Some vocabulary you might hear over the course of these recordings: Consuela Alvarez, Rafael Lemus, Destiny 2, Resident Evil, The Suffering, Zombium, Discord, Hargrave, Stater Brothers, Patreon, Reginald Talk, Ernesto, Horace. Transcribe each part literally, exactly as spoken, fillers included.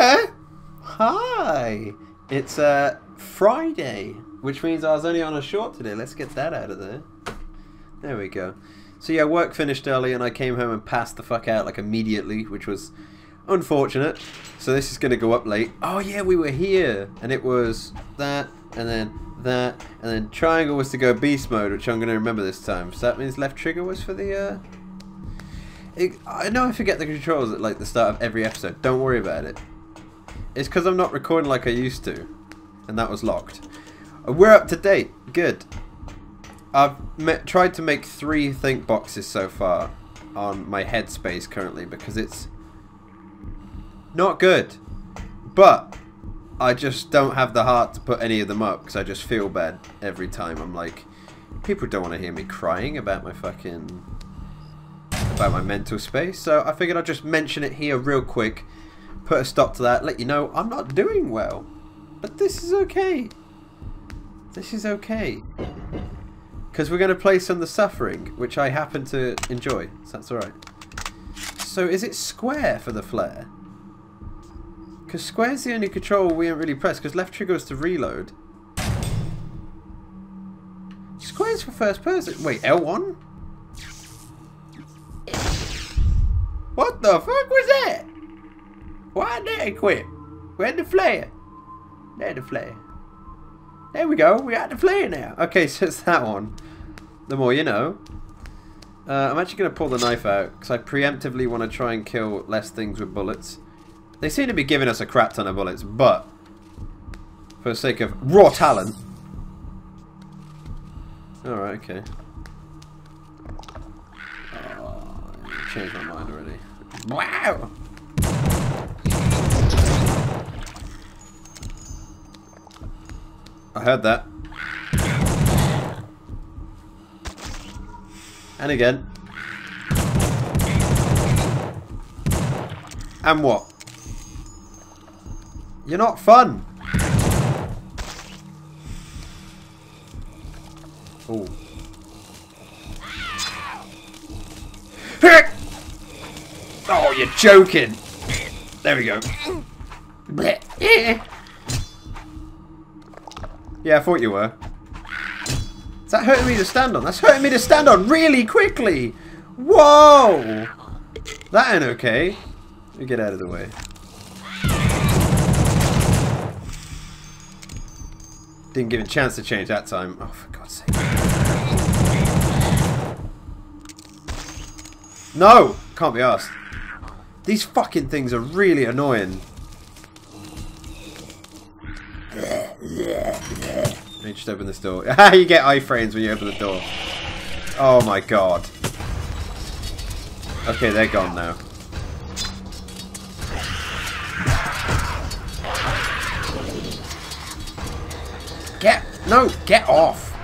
Hello! Hi! It's uh, Friday, which means I was only on a short today. Let's get that out of there. There we go. So yeah, work finished early and I came home and passed the fuck out like immediately, which was unfortunate. So this is going to go up late. Oh yeah, we were here and it was that and then that and then triangle was to go beast mode, which I'm going to remember this time. So that means left trigger was for the... Uh... It, I know I forget the controls at like the start of every episode. Don't worry about it. It's because I'm not recording like I used to. And that was locked. We're up to date. Good. I've tried to make three think boxes so far on my headspace currently because it's not good. But I just don't have the heart to put any of them up because I just feel bad every time. I'm like, people don't want to hear me crying about my fucking... about my mental space. So I figured I'd just mention it here real quick. Put a stop to that. Let you know I'm not doing well. But this is okay. This is okay. Because we're going to play some The Suffering, which I happen to enjoy, so that's alright. So is it square for the flare? Because square's the only control we haven't really pressed, because left trigger is to reload. Square's for first person. Wait, L one? What the fuck was that? Why did it quit? Where'd the flare? There's the flare. There we go, we got the flare now. Okay, so it's that one. The more you know. Uh, I'm actually going to pull the knife out, because I preemptively want to try and kill less things with bullets. They seem to be giving us a crap ton of bullets, but for the sake of raw talent... Alright, okay. Oh, I changed my mind already. Wow! I heard that. And again. And what? You're not fun! Oh. Oh, you're joking! There we go. Yeah, I thought you were. Is that hurting me to stand on? That's hurting me to stand on really quickly! Whoa! That ain't okay. Let me get out of the way. Didn't give it a chance to change that time. Oh, for God's sake. No! Can't be arsed. These fucking things are really annoying. You just open this door. You get iframes when you open the door. Oh my god. Okay, they're gone now. Get... No, get off.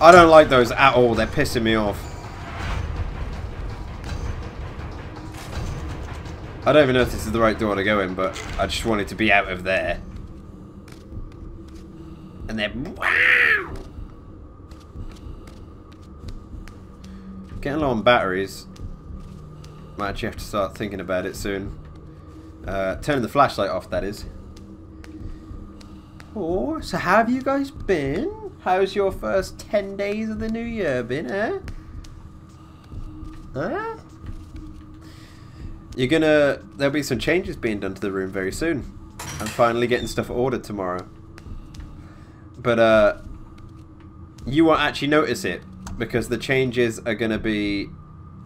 I don't like those at all. They're pissing me off. I don't even know if this is the right door to go in, but I just wanted to be out of there. And then, wow! Getting low on batteries. Might actually have to start thinking about it soon. Uh, turning the flashlight off, that is. Oh, so how have you guys been? How's your first ten days of the new year been, eh? Huh? You're gonna... There'll be some changes being done to the room very soon. I'm finally getting stuff ordered tomorrow. But, uh... you won't actually notice it, because the changes are gonna be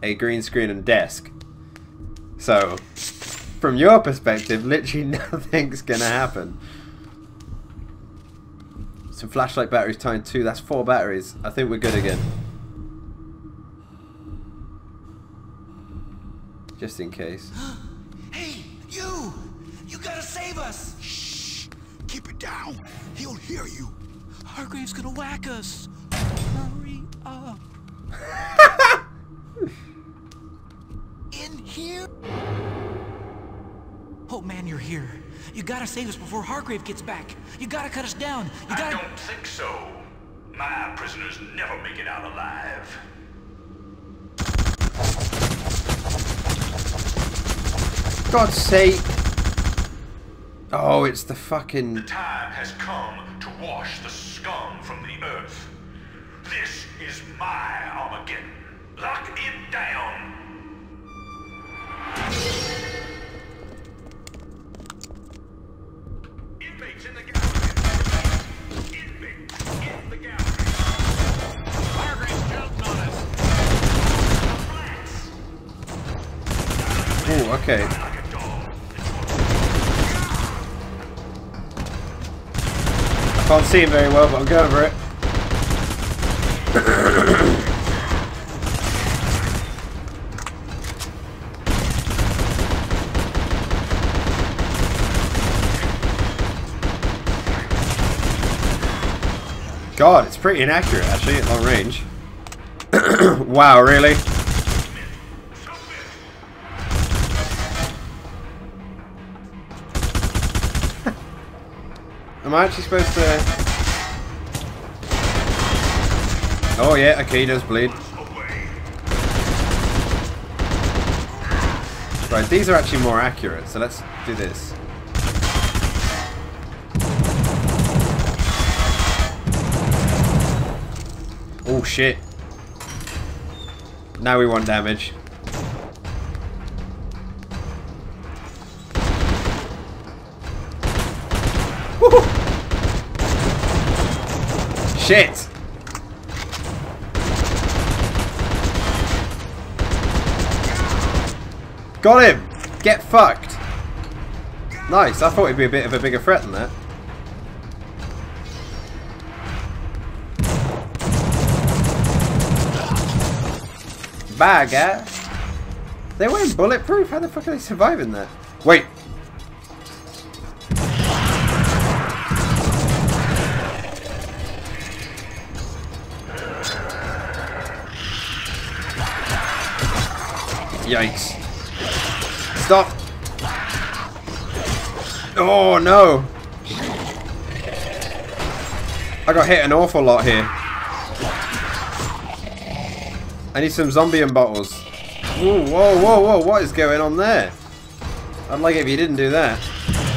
a green screen and desk. So, from your perspective, literally nothing's gonna happen. Some flashlight batteries times two. That's four batteries. I think we're good again. Just in case. Hey, you! You gotta save us! Shh! Keep it down! He'll hear you! Hargrave's gonna whack us! Hurry up! In here? Oh man, you're here. You gotta save us before Hargrave gets back. You gotta cut us down. You gotta... I don't think so. My prisoners never make it out alive. God's sake! Oh, it's the fucking... The time has come to wash the scum from the earth. This is my Armageddon. Lock it down! Inmates in the gallery. Inmates in the gallery. Margaret jumped on us. Oh, okay. Can't see him very well, but I'll go over it. God, it's pretty inaccurate actually at long range. Wow, really? Am I actually supposed to... Oh yeah, okay, he does bleed. Right, these are actually more accurate, so let's do this. Oh shit. Now we want damage. Shit! Got him! Get fucked! Nice, I thought he'd be a bit of a bigger threat than that. Bye, guys! They weren't bulletproof? How the fuck are they surviving that? Wait! Yikes. Stop! Oh no! I got hit an awful lot here. I need some Zombium bottles. Ooh, whoa, whoa, whoa, what is going on there? I'd like it if you didn't do that.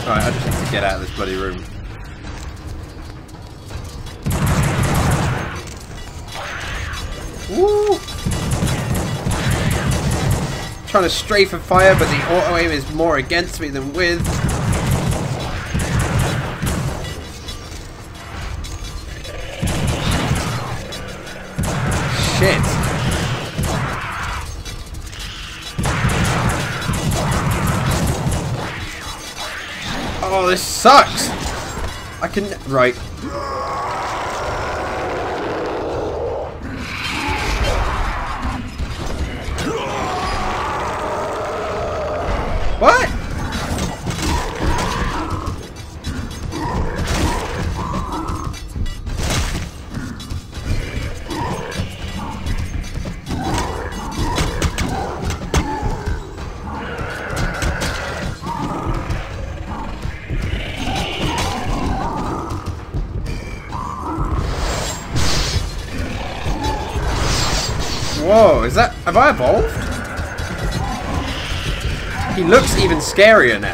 Alright, I just need to get out of this bloody room. Woo! Trying to strafe and fire, but the auto aim is more against me than with. Shit. Oh, this sucks. I can right. What? Whoa, is that... have I evolved? He looks even scarier now.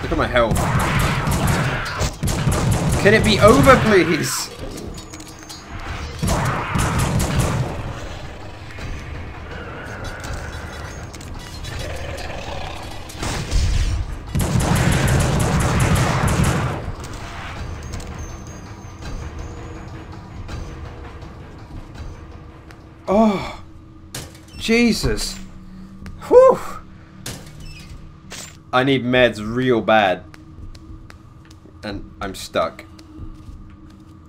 Look at my health. Can it be over, please? Oh, Jesus. Whew. I need meds real bad. And I'm stuck.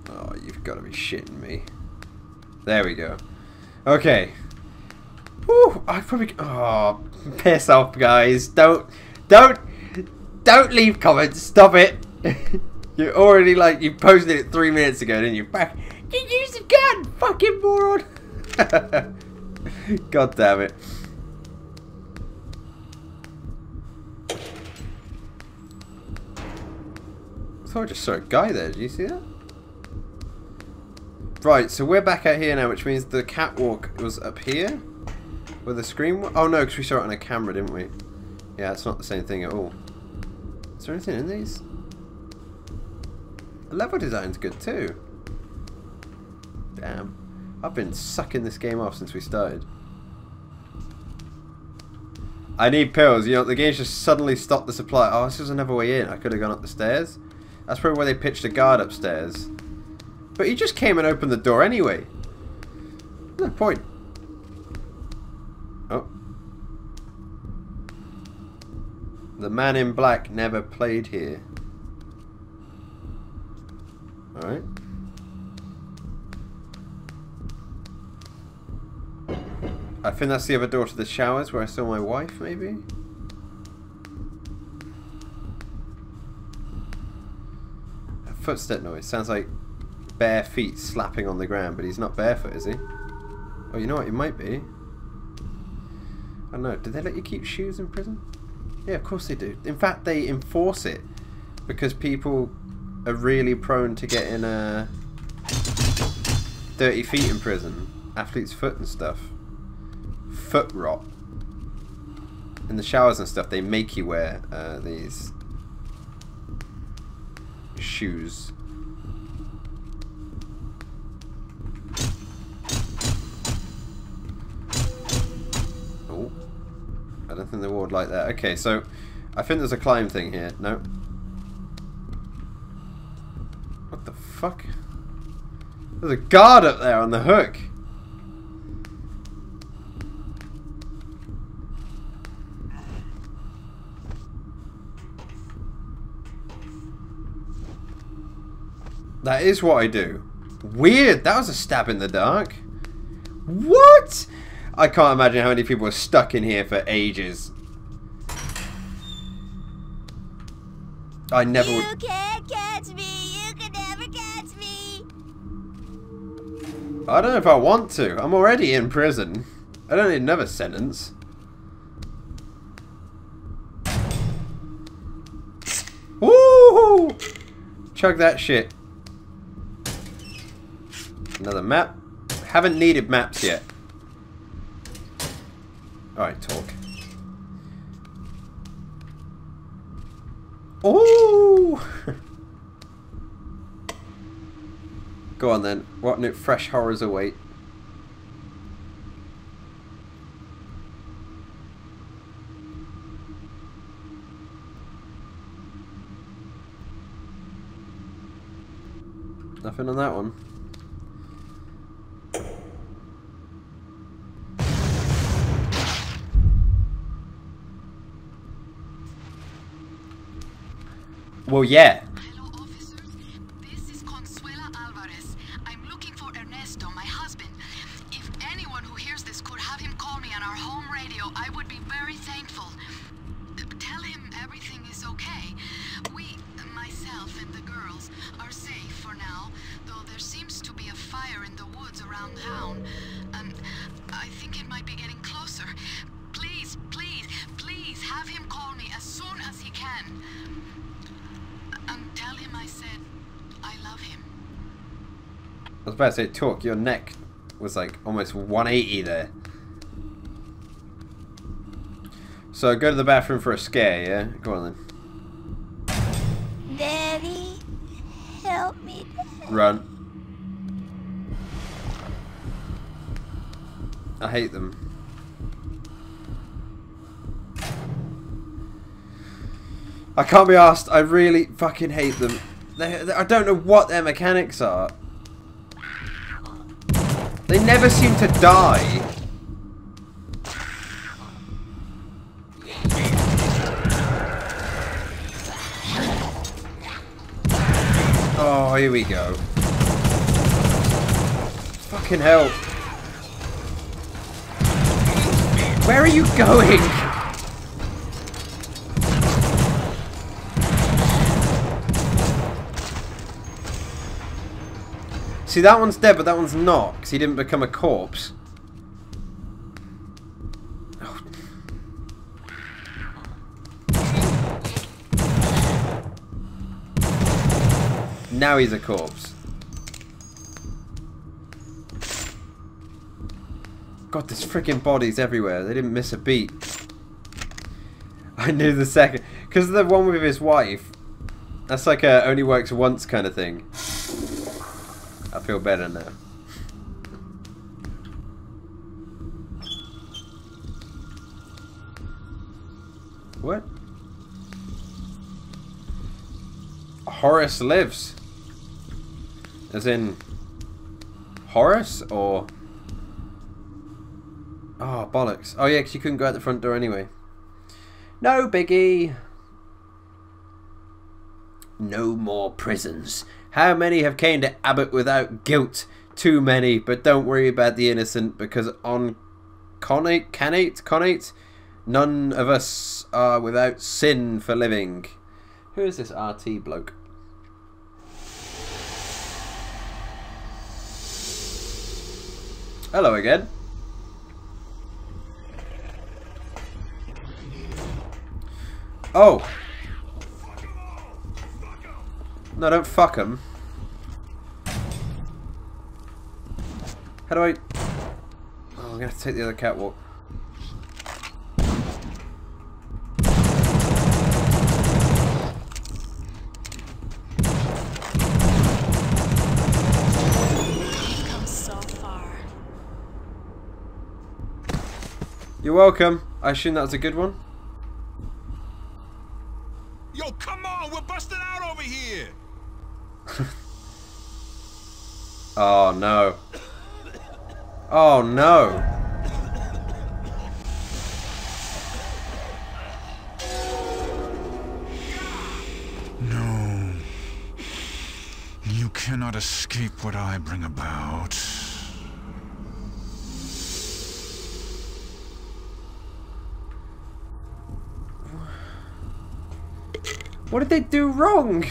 Oh, you've got to be shitting me. There we go. Okay. Whew, I probably... Oh, piss off, guys. Don't... Don't... Don't leave comments. Stop it. You already, like... You posted it three minutes ago, didn't you? Back. You used a gun, fucking moron. God damn it. I thought I just saw a guy there. Did you see that? Right, so we're back out here now, which means the catwalk was up here, where the screen was. Oh no, because we saw it on a camera, didn't we? Yeah, it's not the same thing at all. Is there anything in these? The level design's good too. Damn. I've been sucking this game off since we started. I need pills. You know, the game's just suddenly stopped the supply. Oh, this is another way in. I could have gone up the stairs. That's probably where they pitched a guard upstairs. But he just came and opened the door anyway. No point. Oh. The man in black never played here. Alright. I think that's the other door to the showers where I saw my wife, maybe? A footstep noise. Sounds like bare feet slapping on the ground, but he's not barefoot, is he? Oh, you know what? He might be. I don't know. Do they let you keep shoes in prison? Yeah, of course they do. In fact, they enforce it because people are really prone to getting uh, dirty feet in prison. Athlete's foot and stuff. Foot rot. In the showers and stuff, they make you wear uh, these shoes. I don't think they ward like that. Okay, so I think there's a climb thing here. No. What the fuck? There's a guard up there on the hook. That is what I do. Weird. That was a stab in the dark. What? I can't imagine how many people are stuck in here for ages. I never would. You can't catch me. You can never catch me. I don't know if I want to. I'm already in prison. I don't need another sentence. Woo! Chug that shit. Another map. Haven't needed maps yet. Alright, talk. Oh! Go on then. What new fresh horrors await? Nothing on that one. Well, yeah. Hello, officers. This is Consuela Alvarez. I'm looking for Ernesto, my husband. If anyone who hears this could have him call me on our home radio, I would be very thankful. Tell him everything is okay. We, myself and the girls, are safe for now, though there seems to be a fire in the woods around town. Um, I think it might be getting closer. Please, please, please have him call me as soon as he can. And tell him I said I love him. I was about to say, Talk, your neck was like almost one eighty there. So go to the bathroom for a scare, yeah? Go on then. Daddy, help me. Run. I hate them. I can't be asked. I really fucking hate them. They, they, I don't know what their mechanics are. They never seem to die. Oh, here we go. Fucking hell. Where are you going? See, that one's dead, but that one's not, because he didn't become a corpse. Oh. Now he's a corpse. God, there's freaking bodies everywhere. They didn't miss a beat. I knew the second. Because the one with his wife, that's like a only works once kind of thing. I feel better now. What? Horace lives. As in Horace or... Oh, bollocks. Oh yeah, because you couldn't go out the front door anyway. No biggie. No more prisons. How many have came to Abbott without guilt? Too many, but don't worry about the innocent, because on Connate, Canate, Connate, none of us are without sin for living. Who is this R T bloke? Hello again. Oh. No, don't fuck him. How do I... Oh, I'm gonna have to take the other catwalk. You're welcome. I assume that was a good one. Yo, come on, we're busted out over here. Oh no. Oh no. No. You cannot escape what I bring about. What did they do wrong?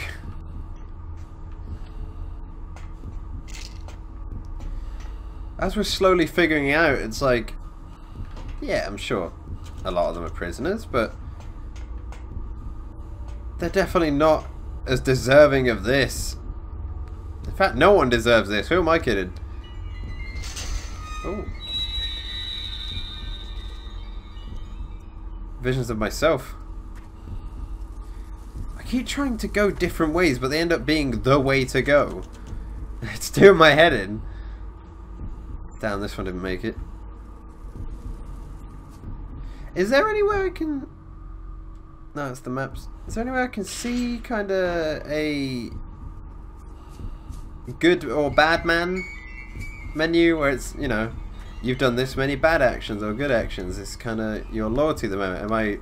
As we're slowly figuring out, it's like, yeah, I'm sure a lot of them are prisoners, but they're definitely not as deserving of this. In fact, no one deserves this. Who am I kidding? Oh. Visions of myself. Keep trying to go different ways, but they end up being the way to go. It's doing my head in. Damn, this one didn't make it. Is there anywhere I can... No, it's the maps. Is there anywhere I can see kind of a good or bad man menu where it's, you know, you've done this many bad actions or good actions. It's kind of your loyalty at the moment. Am I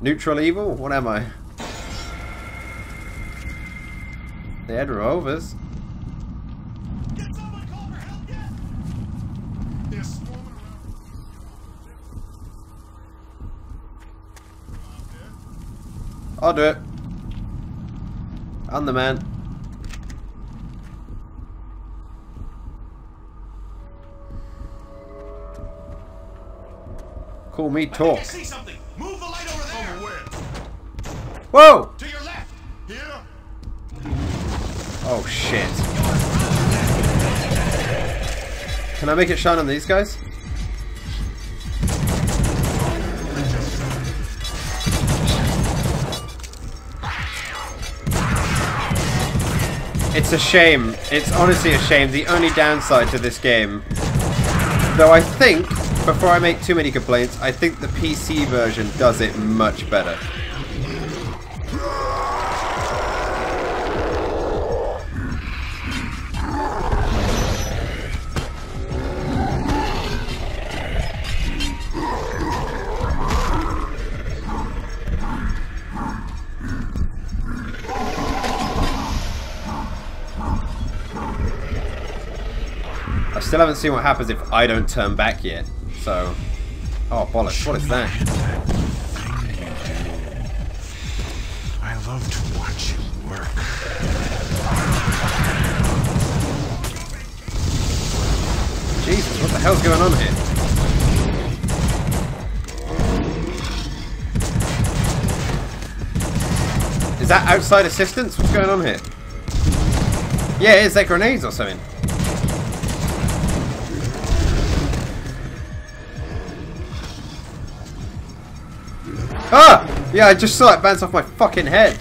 neutral evil? What am I? They had rovers. Get someone, call for help, yeah. They're swarming around. I'll do it. I'm the man. Call me Talk. I see something. Move the light over there. Over whoa! To your left. Here. Oh shit. Can I make it shine on these guys? It's a shame. It's honestly a shame. The only downside to this game. Though I think, before I make too many complaints, I think the P C version does it much better. Still haven't seen what happens if I don't turn back yet, so... Oh, bollocks, what is that? I love to watch you work. Jesus, what the hell's going on here? Is that outside assistance? What's going on here? Yeah, is there grenades or something? Ah! Yeah, I just saw it bounce off my fucking head.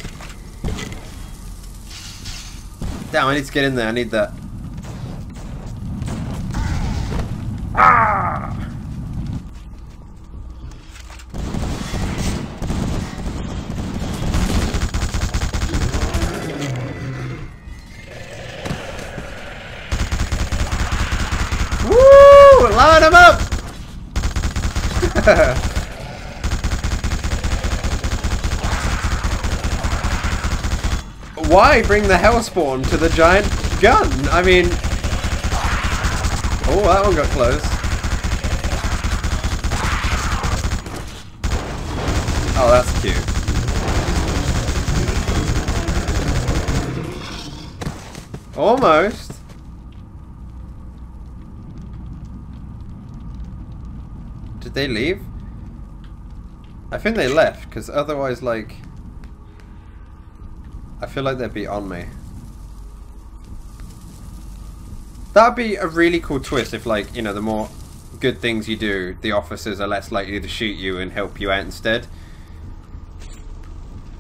Damn, I need to get in there. I need that. Ah! Woo! Line him up! Why bring the Hellspawn to the giant gun? I mean... Oh, that one got close. Oh, that's cute. Almost. Did they leave? I think they left, because otherwise, like... I feel like they'd be on me. That'd be a really cool twist if, like, you know, the more good things you do, the officers are less likely to shoot you and help you out instead.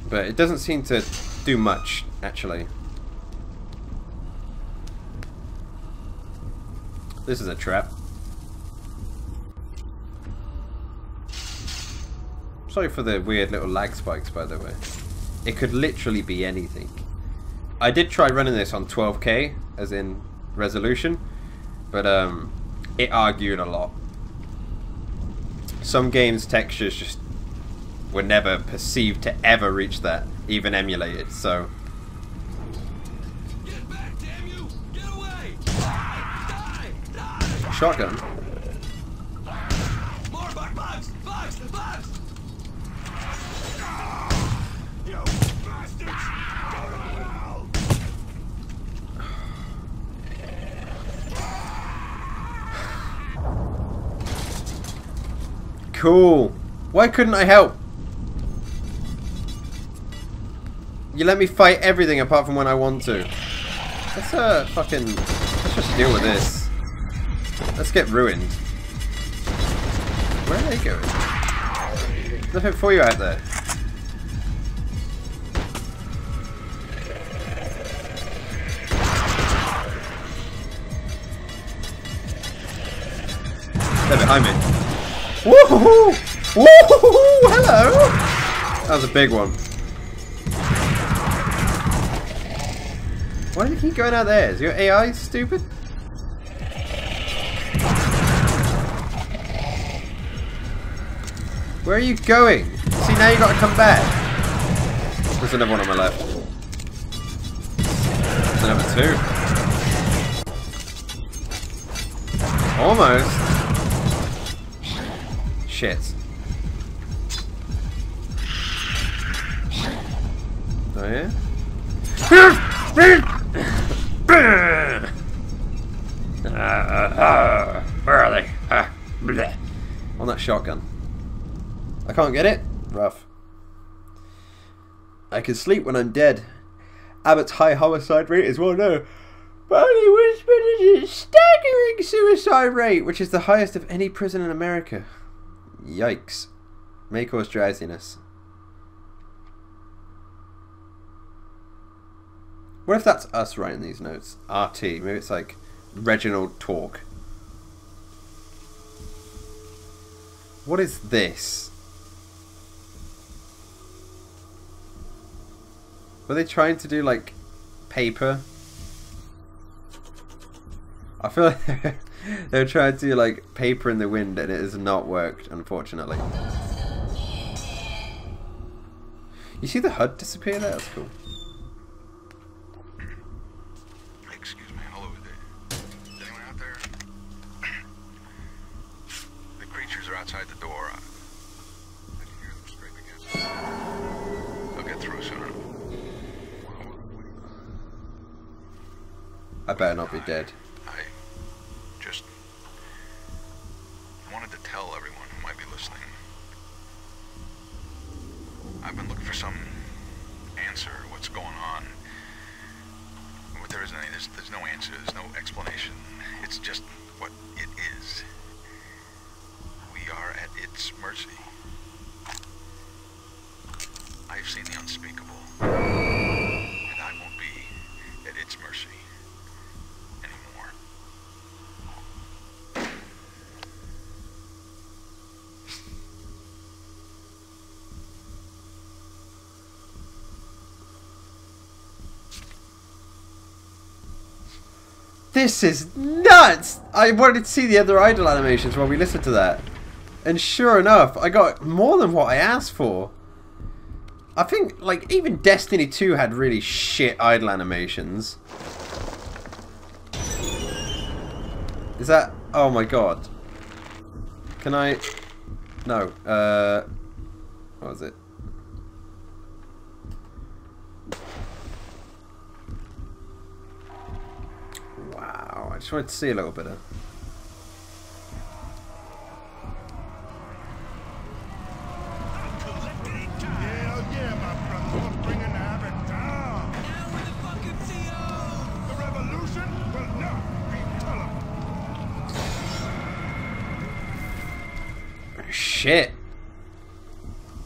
But it doesn't seem to do much, actually. This is a trap. Sorry for the weird little lag spikes, by the way. It could literally be anything. I did try running this on twelve K, as in... resolution, but um, it argued a lot. Some games' textures just were never perceived to ever reach that, even emulated. So, get back, damn you! Get away! Die! Die! Shotgun. More bugs! Bugs! Bugs! You bastards! Cool. Why couldn't I help? You let me fight everything apart from when I want to. Let's uh fucking let's just deal with this. Let's get ruined. Where are they going? There's nothing for you out there. They're behind me. Woohoo! Woohoo! Hello! That was a big one. Why do you keep going out there? Is your A I stupid? Where are you going? See, now you gotta come back. There's another one on my left. There's another two. Almost. Shit. Oh yeah? uh, uh, uh, where are they? Uh, on that shotgun. I can't get it? Rough. I can sleep when I'm dead. Abbott's high homicide rate is well known. But only Winston is a staggering suicide rate, which is the highest of any prison in America. Yikes. May cause drowsiness. What if that's us writing these notes? R T. Maybe it's like Reginald Talk. What is this? Were they trying to do like paper? I feel like they're, they're trying to like paper in the wind and it has not worked, unfortunately. You see the H U D disappear there? That's cool. Excuse me, hello there. Is anyone out there? The creatures are outside the door. I can hear them scraping against it. They'll get through sooner. I better not be dead. This is nuts! I wanted to see the other idle animations while we listened to that. And sure enough, I got more than what I asked for. I think, like, even Destiny two had really shit idle animations. Is that... oh my god. Can I... no. Uh... What was it? Wow, I just wanted to see a little bit of... shit.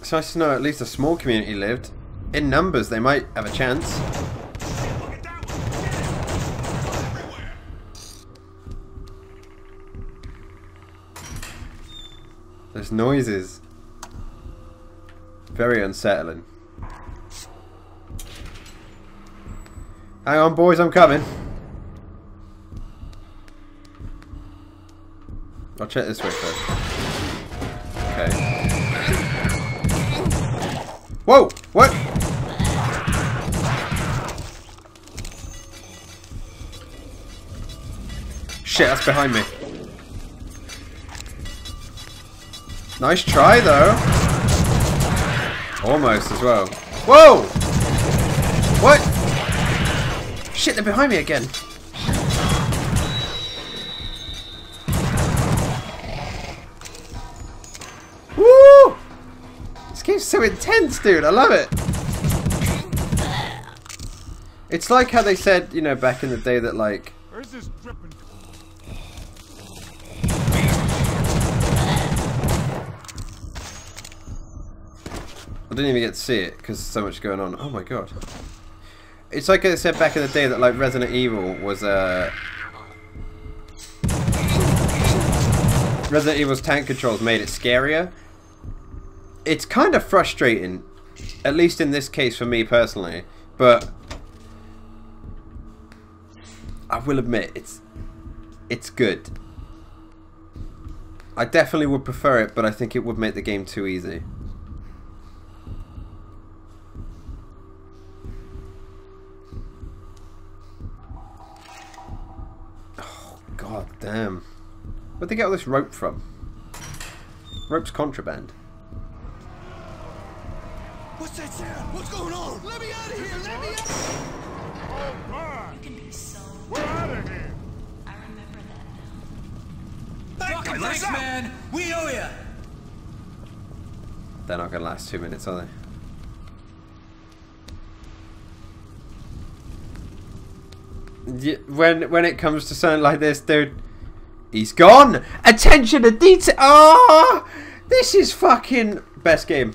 It's nice to know at least a small community lived. In numbers, they might have a chance. There's noises. Very unsettling. Hang on, boys, I'm coming. I'll check this way first. Whoa! What? Shit, that's behind me. Nice try, though. Almost as well. Whoa! What? Shit, they're behind me again. It's so intense, dude. I love it. It's like how they said, you know, back in the day that, like, where's this dripping? I didn't even get to see it because so much going on. Oh my god! It's like I said back in the day that, like, Resident Evil was a uh... Resident Evil's tank controls made it scarier. It's kind of frustrating, at least in this case for me personally, but I will admit it's it's good. I definitely would prefer it, but I think it would make the game too easy. Oh god damn. Where'd they get all this rope from? Rope's contraband. What's that sound? What's going on? Let me out of here! Let me out! Oh my! You can be so. We're out of here! I remember that now. Thank Fucking thanks, out. Man! We owe ya! They're not gonna last two minutes, are they? Yeah, when when it comes to something like this, dude, he's gone. Attention to detail. Ah, oh, this is fucking best game.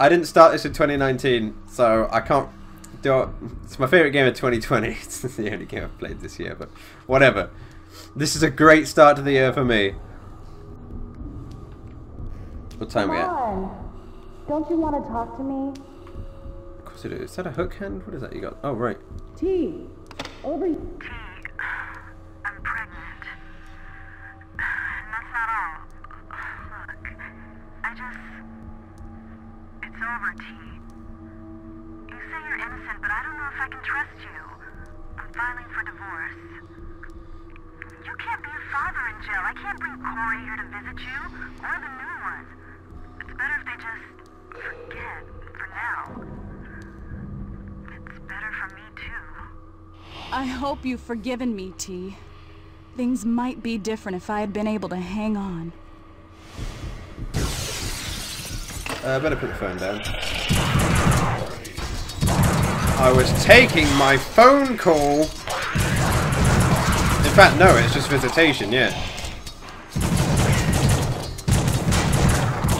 I didn't start this in twenty nineteen, so I can't do it. It's my favourite game of twenty twenty. It's the only game I've played this year, but whatever. This is a great start to the year for me. What time are we at? Don't you want to talk to me? Of course I do. Is that a hook hand? What is that you got? Oh, right. T, over here. T, I'm pregnant. And that's not all. Look, I just... it's over, T. You say you're innocent, but I don't know if I can trust you. I'm filing for divorce. You can't be a father in jail. I can't bring Corey here to visit you, or the new one. It's better if they just forget, for now. It's better for me, too. I hope you've forgiven me, T. Things might be different if I had been able to hang on. I uh, better put the phone down. I was taking my phone call. In fact, no, it's just visitation, yeah.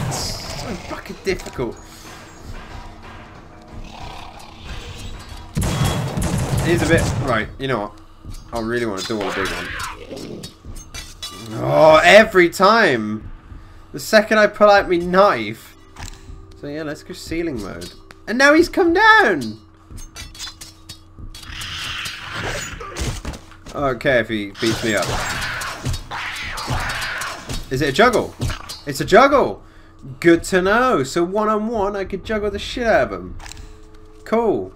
It's so fucking difficult. It is a bit... right, you know what? I really want to do all the big ones. Oh, every time! The second I pull out my knife... so yeah, let's go ceiling mode. And now he's come down! Okay, if he beats me up. Is it a juggle? It's a juggle! Good to know! So one-on-one, I could juggle the shit out of him. Cool.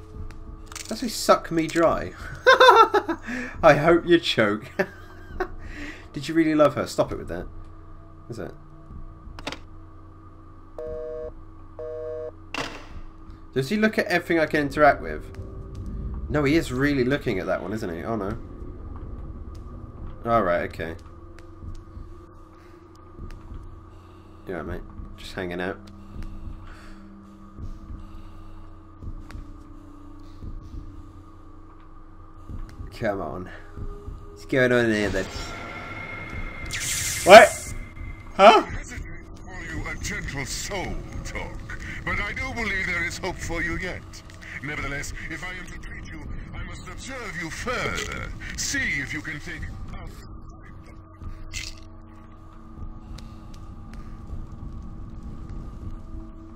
That's why suck me dry. I hope you choke. Did you really love her? Stop it with that. What's that? Does he look at everything I can interact with? No, he is really looking at that one, isn't he? Oh no. Alright, okay. Yeah, mate. Just hanging out. Come on. What's going on in here then? What? Huh? I hesitate to call you a gentle soul, Talk, but I do believe there is hope for you yet. Nevertheless, if I am to treat you, I must observe you further. See if you can think.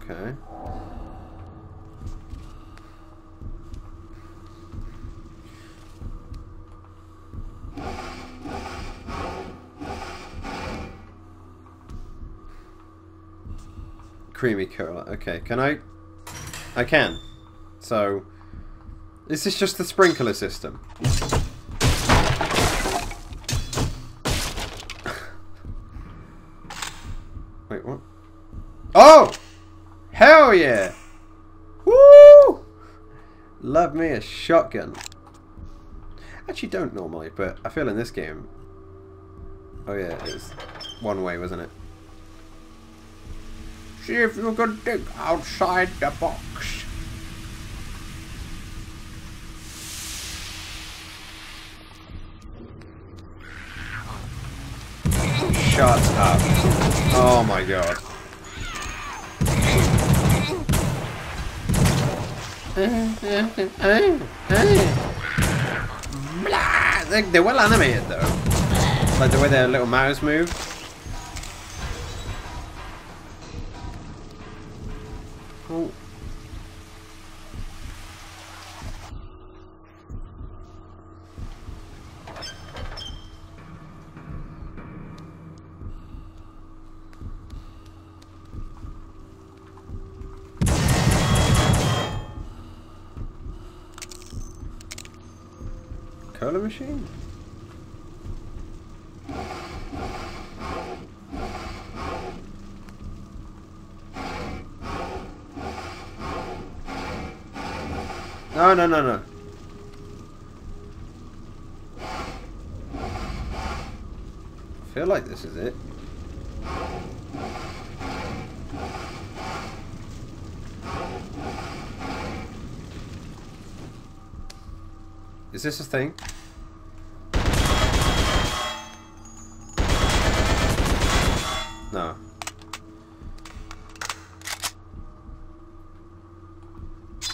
Okay. Creamy cola. Okay, can I? I can. So, is this just the sprinkler system? Wait, what? Oh! Hell yeah! Woo! Love me a shotgun. Actually, don't normally, but I feel in this game. Oh yeah, it was one way, wasn't it? See if you can dig outside the box. Shut up. Oh my god. Blah, they're well animated though. Like the way their little mouths move. Oh. Cola machine? No, no, no, no. I feel like this is it. Is this a thing? No.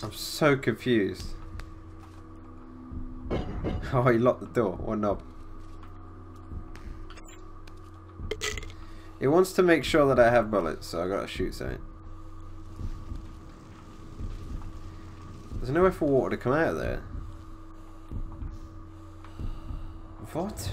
I'm so confused. Oh, he locked the door. What knob? It wants to make sure that I have bullets, so I gotta shoot something. There's nowhere for water to come out of there. What?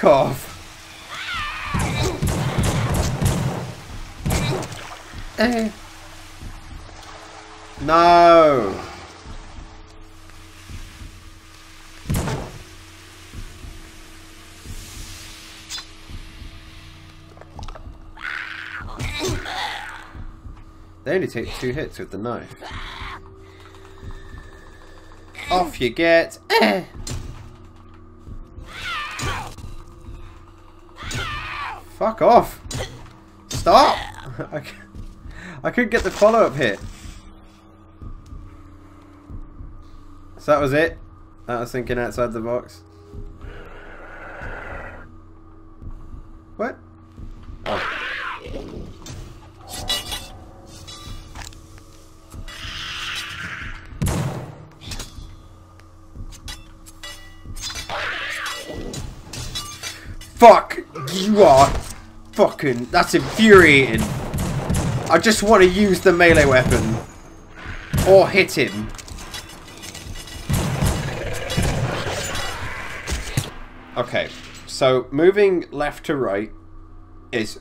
Off. Eh. No. They only take two hits with the knife. Off you get. Eh. Fuck off! Stop! I, I couldn't get the follow-up hit. So that was it. That was thinking outside the box. What? Oh. Fuck! You are fucking... That's infuriating. I just want to use the melee weapon. Or hit him. Okay, so moving left to right is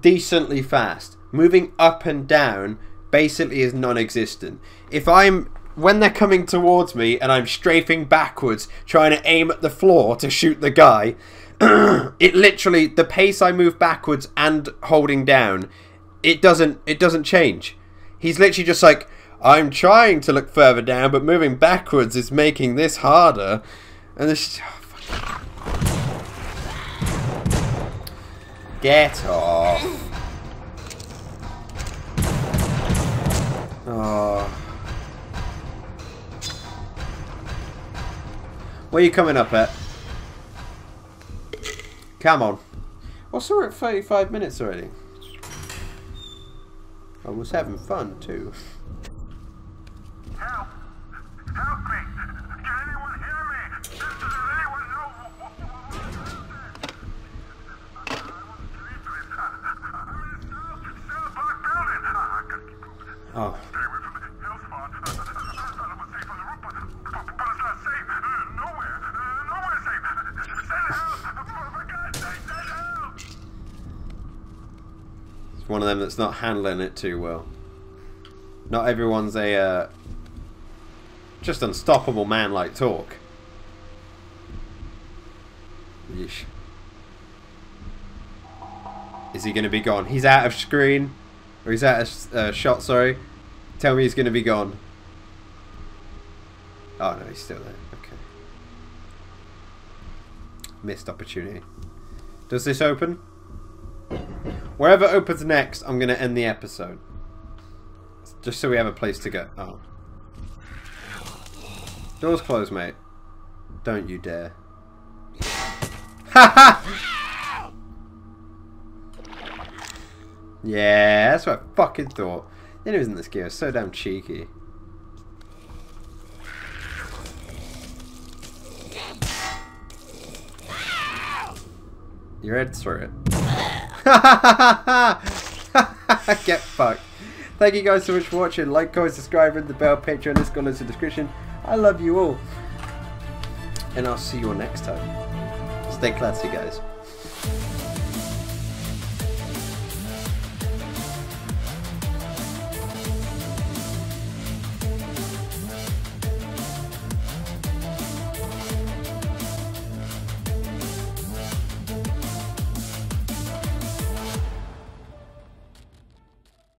decently fast. Moving up and down basically is non-existent. If I'm... When they're coming towards me and I'm strafing backwards, trying to aim at the floor to shoot the guy... It literally, the pace I move backwards and holding down, it doesn't it doesn't change. He's literally just like, I'm trying to look further down, but moving backwards is making this harder. And this oh, fuck. Get off. Oh. Where are you coming up at? Come on. Also, we're at thirty-five minutes already. I was having fun too. Help! Help me! Can anyone hear me? Does anyone know what I was sleeping? I'm in the cell block building. I gotta keep moving. Oh. Stay away from the hill spot. I thought I was safe on the roof, but it's not safe. Nowhere. Nowhere safe. Just send help. One of them that's not handling it too well. Not everyone's a uh, just unstoppable man like Talk. Yeesh. Is he going to be gone? He's out of screen, or he's out of uh, shot. Sorry. Tell me he's going to be gone. Oh no, he's still there. Okay. Missed opportunity. Does this open? Wherever opens next, I'm going to end the episode. Just so we have a place to go. Oh. Door's closed, mate. Don't you dare. Ha ha! Yeah, that's what I fucking thought. It was in this game. It's so damn cheeky. Your head through it. Get fucked. Thank you guys so much for watching. Like, comment, subscribe, ring the bell, Patreon, Discord, links in the description. I love you all. And I'll see you all next time. Stay classy, guys.